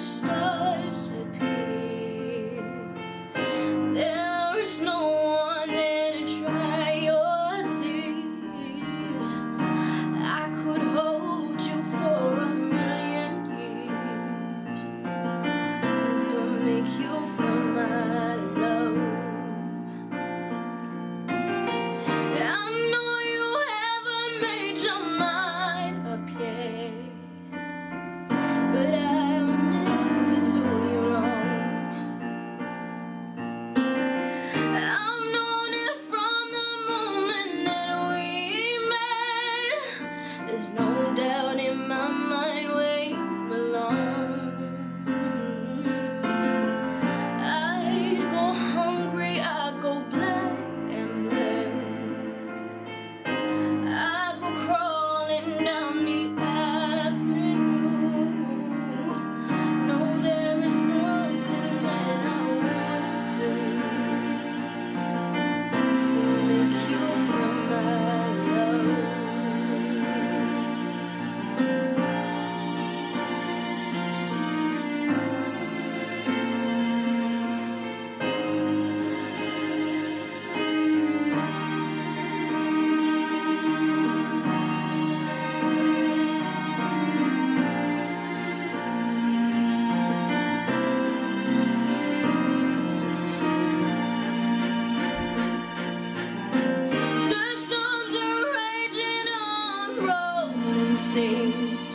stars appear. There is no one there to dry your tears. I could hold you for 1,000,000 years and to make you feel my love. I know you haven't made your mind up yet, but see